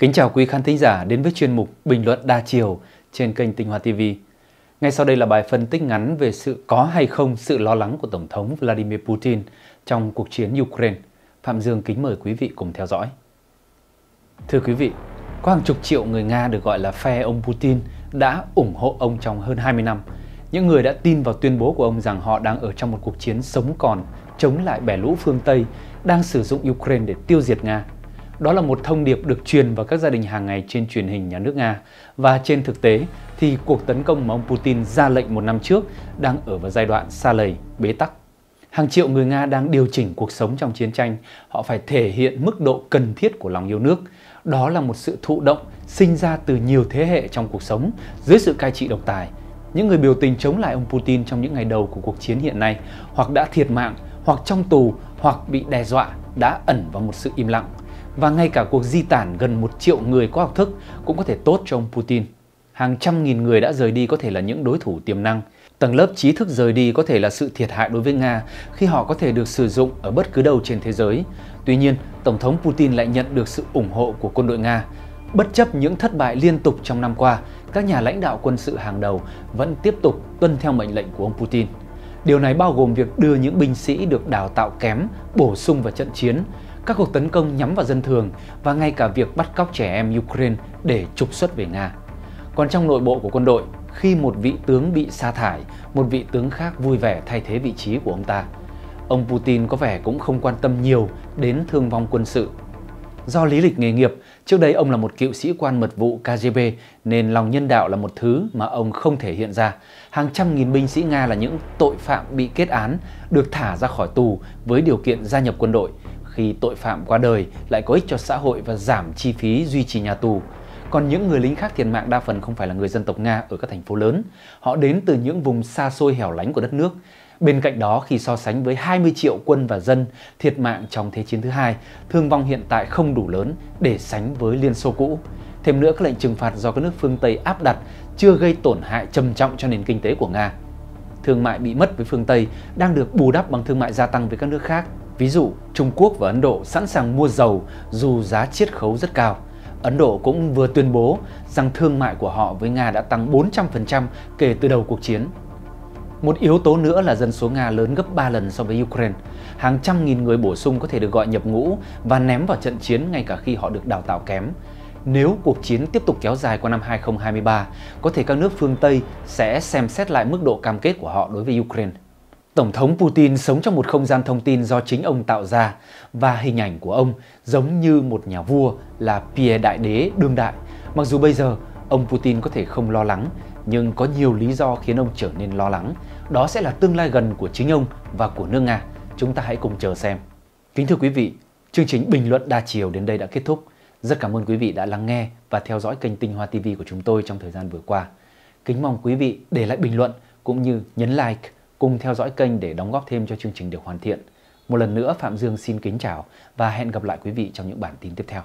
Kính chào quý khán thính giả đến với chuyên mục Bình luận đa chiều trên kênh Tinh Hoa TV. Ngay sau đây là bài phân tích ngắn về sự có hay không sự lo lắng của Tổng thống Vladimir Putin trong cuộc chiến Ukraine. Phạm Dương kính mời quý vị cùng theo dõi. Thưa quý vị, có hàng chục triệu người Nga được gọi là phe ông Putin đã ủng hộ ông trong hơn 20 năm. Những người đã tin vào tuyên bố của ông rằng họ đang ở trong một cuộc chiến sống còn chống lại bè lũ phương Tây đang sử dụng Ukraine để tiêu diệt Nga. Đó là một thông điệp được truyền vào các gia đình hàng ngày trên truyền hình nhà nước Nga. Và trên thực tế thì cuộc tấn công mà ông Putin ra lệnh một năm trước đang ở vào giai đoạn sa lầy, bế tắc. Hàng triệu người Nga đang điều chỉnh cuộc sống trong chiến tranh. Họ phải thể hiện mức độ cần thiết của lòng yêu nước. Đó là một sự thụ động sinh ra từ nhiều thế hệ trong cuộc sống dưới sự cai trị độc tài. Những người biểu tình chống lại ông Putin trong những ngày đầu của cuộc chiến hiện nay hoặc đã thiệt mạng, hoặc trong tù, hoặc bị đe dọa đã ẩn vào một sự im lặng. Và ngay cả cuộc di tản gần 1 triệu người có học thức cũng có thể tốt cho ông Putin. Hàng trăm nghìn người đã rời đi có thể là những đối thủ tiềm năng. Tầng lớp trí thức rời đi có thể là sự thiệt hại đối với Nga khi họ có thể được sử dụng ở bất cứ đâu trên thế giới. Tuy nhiên, Tổng thống Putin lại nhận được sự ủng hộ của quân đội Nga. Bất chấp những thất bại liên tục trong năm qua, các nhà lãnh đạo quân sự hàng đầu vẫn tiếp tục tuân theo mệnh lệnh của ông Putin. Điều này bao gồm việc đưa những binh sĩ được đào tạo kém bổ sung vào trận chiến, các cuộc tấn công nhắm vào dân thường và ngay cả việc bắt cóc trẻ em Ukraine để trục xuất về Nga. Còn trong nội bộ của quân đội, khi một vị tướng bị sa thải, một vị tướng khác vui vẻ thay thế vị trí của ông ta. Ông Putin có vẻ cũng không quan tâm nhiều đến thương vong quân sự. Do lý lịch nghề nghiệp, trước đây ông là một cựu sĩ quan mật vụ KGB nên lòng nhân đạo là một thứ mà ông không thể hiện ra. Hàng trăm nghìn binh sĩ Nga là những tội phạm bị kết án, được thả ra khỏi tù với điều kiện gia nhập quân đội. Khi tội phạm qua đời lại có ích cho xã hội và giảm chi phí duy trì nhà tù. Còn những người lính khác thiệt mạng đa phần không phải là người dân tộc Nga ở các thành phố lớn. Họ đến từ những vùng xa xôi hẻo lánh của đất nước. Bên cạnh đó, khi so sánh với 20 triệu quân và dân thiệt mạng trong Thế chiến thứ hai, thương vong hiện tại không đủ lớn để sánh với Liên Xô cũ. Thêm nữa, các lệnh trừng phạt do các nước phương Tây áp đặt chưa gây tổn hại trầm trọng cho nền kinh tế của Nga. Thương mại bị mất với phương Tây đang được bù đắp bằng thương mại gia tăng với các nước khác. Ví dụ, Trung Quốc và Ấn Độ sẵn sàng mua dầu dù giá chiết khấu rất cao. Ấn Độ cũng vừa tuyên bố rằng thương mại của họ với Nga đã tăng 400% kể từ đầu cuộc chiến. Một yếu tố nữa là dân số Nga lớn gấp 3 lần so với Ukraine. Hàng trăm nghìn người bổ sung có thể được gọi nhập ngũ và ném vào trận chiến ngay cả khi họ được đào tạo kém. Nếu cuộc chiến tiếp tục kéo dài qua năm 2023, có thể các nước phương Tây sẽ xem xét lại mức độ cam kết của họ đối với Ukraine. Tổng thống Putin sống trong một không gian thông tin do chính ông tạo ra và hình ảnh của ông giống như một nhà vua là Pierre đại đế đương đại. Mặc dù bây giờ ông Putin có thể không lo lắng, nhưng có nhiều lý do khiến ông trở nên lo lắng. Đó sẽ là tương lai gần của chính ông và của nước Nga. Chúng ta hãy cùng chờ xem. Kính thưa quý vị, chương trình Bình luận đa chiều đến đây đã kết thúc. Rất cảm ơn quý vị đã lắng nghe và theo dõi kênh Tinh Hoa TV của chúng tôi trong thời gian vừa qua. Kính mong quý vị để lại bình luận cũng như nhấn like, cùng theo dõi kênh để đóng góp thêm cho chương trình được hoàn thiện. Một lần nữa, Phạm Dương xin kính chào và hẹn gặp lại quý vị trong những bản tin tiếp theo.